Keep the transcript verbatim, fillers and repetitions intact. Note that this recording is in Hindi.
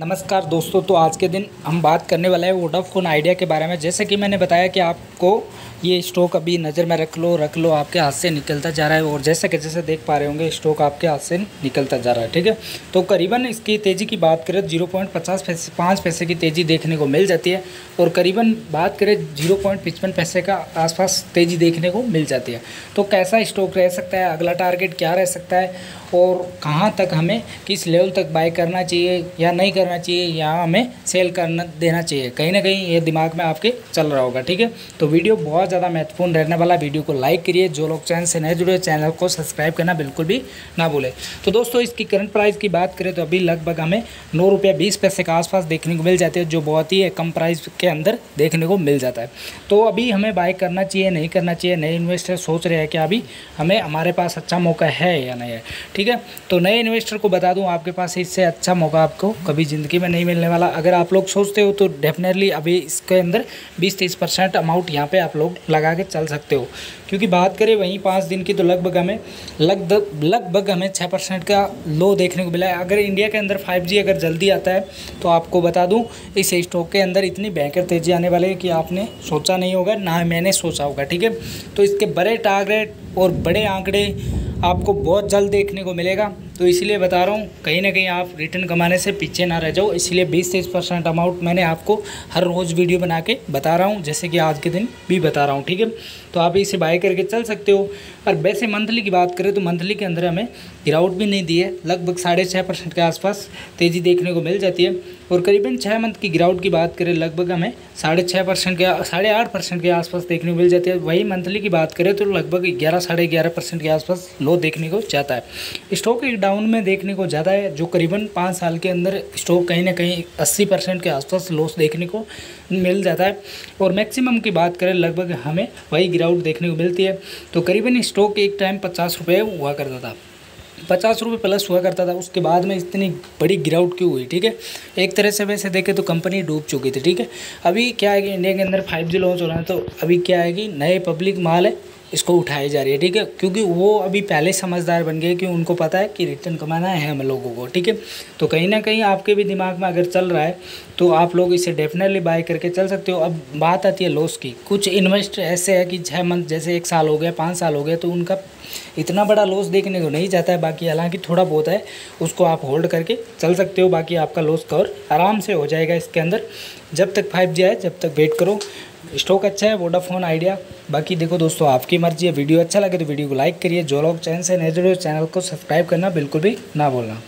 नमस्कार दोस्तों, तो आज के दिन हम बात करने वाले हैं वोडाफोन आइडिया के बारे में। जैसे कि मैंने बताया कि आपको ये स्टॉक अभी नज़र में रख लो रख लो आपके हाथ से निकलता जा रहा है, और जैसे कि जैसे देख पा रहे होंगे स्टॉक आपके हाथ से निकलता जा रहा है। ठीक है, तो करीबन इसकी तेज़ी की बात करें जीरो पॉइंट पचास पैसे पाँच पैसे की तेज़ी देखने को मिल जाती है, और करीबन बात करें जीरो पॉइंट पचपन पैसे का आसपास तेज़ी देखने को मिल जाती है। तो कैसा स्टॉक रह सकता है, अगला टारगेट क्या रह सकता है, और कहाँ तक हमें किस लेवल तक बाय करना चाहिए या नहीं करना चाहिए, या हमें सेल करना देना चाहिए, कहीं ना कहीं ये दिमाग में आपके चल रहा होगा। ठीक है, तो वीडियो बहुत ज़्यादा महत्वपूर्ण रहने वाला, वीडियो को लाइक करिए। जो लोग चैनल से नए जुड़े चैनल को सब्सक्राइब करना बिल्कुल भी ना भूलें। तो दोस्तों इसकी करंट प्राइस की बात करें तो अभी लगभग हमें नौ रुपया बीस पैसे के आसपास देखने को मिल जाती है, जो बहुत ही कम प्राइस के अंदर देखने को मिल जाता है। तो अभी हमें बाय करना चाहिए नहीं करना चाहिए, नए इन्वेस्टर सोच रहे हैं कि अभी हमें हमारे पास अच्छा मौका है या नहीं है। ठीक है, तो नए इन्वेस्टर को बता दूं आपके पास इससे अच्छा मौका आपको कभी ज़िंदगी में नहीं मिलने वाला। अगर आप लोग सोचते हो तो डेफिनेटली अभी इसके अंदर बीस तीस परसेंट अमाउंट यहाँ पे आप लोग लगा के चल सकते हो, क्योंकि बात करें वहीं पाँच दिन की तो लगभग हमें लगभग लगभग हमें छः परसेंट का लो देखने को मिला है। अगर इंडिया के अंदर फाइव जी अगर जल्दी आता है तो आपको बता दूँ इस स्टॉक के अंदर इतनी भयंकर तेज़ी आने वाली है कि आपने सोचा नहीं होगा, ना मैंने सोचा होगा। ठीक है, तो इसके बड़े टारगेट और बड़े आंकड़े आपको बहुत जल्द देखने को मिलेगा। तो इसलिए बता रहा हूँ, कहीं ना कहीं आप रिटर्न कमाने से पीछे ना रह जाओ, इसलिए बीस से तीस परसेंट अमाउंट मैंने आपको हर रोज़ वीडियो बना के बता रहा हूँ, जैसे कि आज के दिन भी बता रहा हूँ। ठीक है, तो आप इसे बाय करके चल सकते हो। और वैसे मंथली की बात करें तो मंथली के अंदर हमें गिरावट भी नहीं दी है, लगभग साढ़े छः परसेंट के आसपास तेज़ी देखने को मिल जाती है, और करीबन छः मंथ की गिरावट की बात करें लगभग हमें साढ़े छः परसेंट के साढ़े आठ परसेंट के आसपास देखने को मिल जाती है। वही मंथली की बात करें तो लगभग ग्यारह साढ़े ग्यारह परसेंट के आसपास लो देखने को जाता है, स्टॉक एक डाउन में देखने को जाता है, जो करीबन पाँच साल के अंदर स्टॉक कहीं ना कहीं अस्सी परसेंट के आसपास लॉस देखने को मिल जाता है, और मैक्सिमम की बात करें लगभग हमें वही गिरावट देखने को मिलती है। तो करीबन स्टॉक एक टाइम पचास रुपये हुआ करता था, पचास रुपये प्लस हुआ करता था, उसके बाद में इतनी बड़ी गिरावट क्यों हुई। ठीक है, एक तरह से वैसे देखें तो कंपनी डूब चुकी थी। ठीक है, अभी क्या है कि इंडिया के अंदर फाइव जी लॉन्च हो रहा है, तो अभी क्या है कि नए पब्लिक माल है इसको उठाई जा रही है। ठीक है, क्योंकि वो अभी पहले समझदार बन गए कि उनको पता है कि रिटर्न कमाना है हम लोगों को। ठीक है, तो कहीं ना कहीं आपके भी दिमाग में अगर चल रहा है तो आप लोग इसे डेफिनेटली बाय करके चल सकते हो। अब बात आती है लॉस की, कुछ इन्वेस्टर ऐसे है कि छः मंथ जैसे एक साल हो गया पाँच साल हो गया, तो उनका इतना बड़ा लॉस देखने को नहीं जाता है। बाकी हालांकि थोड़ा बहुत है उसको आप होल्ड करके चल सकते हो, बाकी आपका लॉस कवर आराम से हो जाएगा इसके अंदर। जब तक फाइव जी आए जब तक वेट करो, स्टॉक अच्छा है वोडाफोन आइडिया। बाकी देखो दोस्तों आपकी मर्जी है, वीडियो अच्छा लगे तो वीडियो को लाइक करिए। जो लोग चैनल से नए जुड़े चैनल को सब्सक्राइब करना बिल्कुल भी ना भूलना।